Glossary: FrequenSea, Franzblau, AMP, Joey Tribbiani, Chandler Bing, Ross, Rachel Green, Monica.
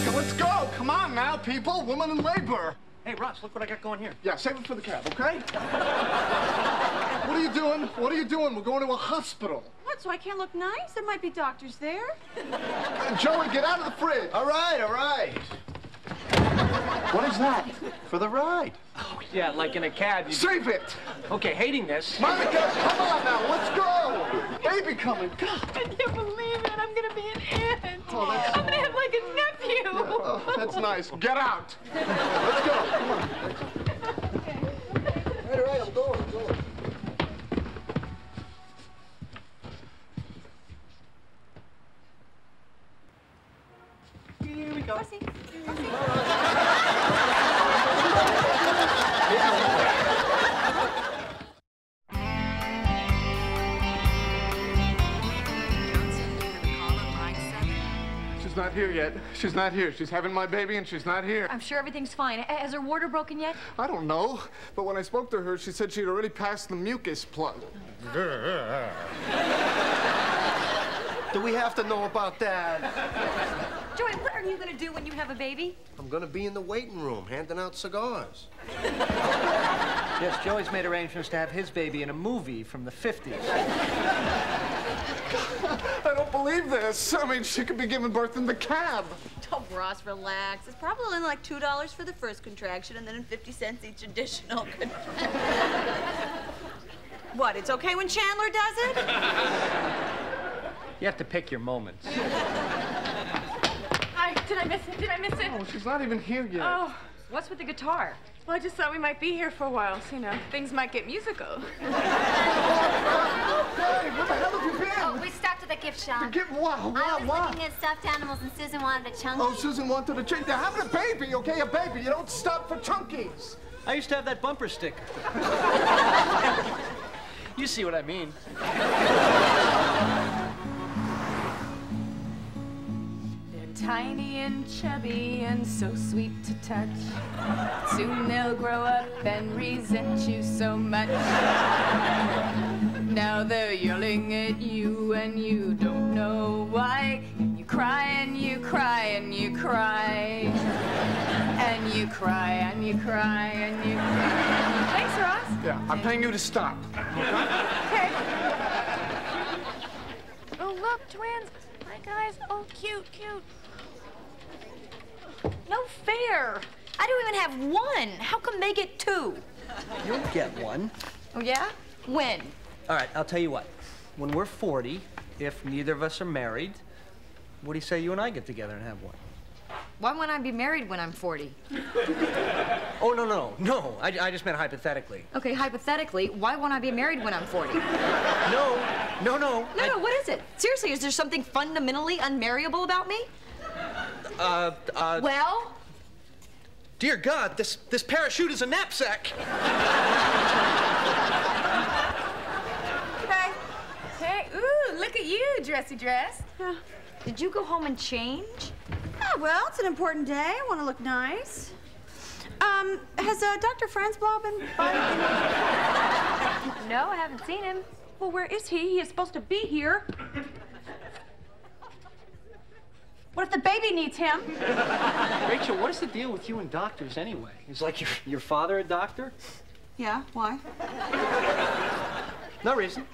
Monica, let's go. Come on now, people. Women in labor. Hey, Ross, look what I got going here. Yeah, save it for the cab, okay? What are you doing? What are you doing? We're going to a hospital. What, so I can't look nice? There might be doctors there. Joey, get out of the fridge. All right, all right. What is that? For the ride. Oh, yeah, like in a cab. You... Save it! Okay, hating this. Monica, come on now, let's go! Baby coming. God. I can't believe it. I'm gonna be an aunt. Oh, I'm gonna have like a nephew. Yeah, oh, that's nice. Get out. Let's go. Come on. Okay. All right, I'm going, Here we go. Aussie. She's not here yet. She's not here. She's having my baby and she's not here. I'm sure everything's fine. Has her water broken yet? I don't know. But when I spoke to her, she said she'd already passed the mucus plug. Do we have to know about that? Joey, what are you going to do when you have a baby? I'm going to be in the waiting room, handing out cigars. Yes, Joey's made arrangements to have his baby in a movie from the 50s. I don't believe this. I mean, she could be giving birth in the cab. Oh, Ross, relax. It's probably only like $2 for the first contraction and then 50 cents each additional contraction. What, it's okay when Chandler does it? You have to pick your moments. Did I miss it? Did I miss it? Oh, she's not even here yet. Oh, what's with the guitar? Well, I just thought we might be here for a while, so, you know, things might get musical. Hey, where the hell have you been? Oh, we stopped at the gift shop. The gift? Wow, wow, I was looking at stuffed animals, and Susan wanted a chunky. Oh, Susan wanted a chunky. They're having a baby, okay? A baby. You don't stop for chunkies. I used to have that bumper sticker. You see what I mean. Tiny and chubby and so sweet to touch. Soon they'll grow up and resent you so much. Now they're yelling at you and you don't know why. You cry and you cry and you cry. And you cry and you cry and you cry. Thanks, Ross. Yeah, I'm paying you to stop. Okay. Oh, look, twins. Hi, guys. Oh, cute, cute. No fair. I don't even have one. How come they get two? You'll get one. Oh, yeah? When? All right, I'll tell you what. When we're 40, if neither of us are married, what do you say you and I get together and have one? Why won't I be married when I'm 40? Oh, no. I just meant hypothetically. Okay, hypothetically, why won't I be married when I'm 40? No, what is it? Seriously, is there something fundamentally unmarriable about me? Well? Dear God, this parachute is a knapsack. Hey. Hey, ooh, look at you, dressy dress. Did you go home and change? Oh, well, it's an important day. I want to look nice. Has Dr. Franzblau been by? No, I haven't seen him. Well, where is he? He is supposed to be here. What if the baby needs him? Rachel, what is the deal with you and doctors anyway? Is like your father a doctor? Yeah, why? No reason.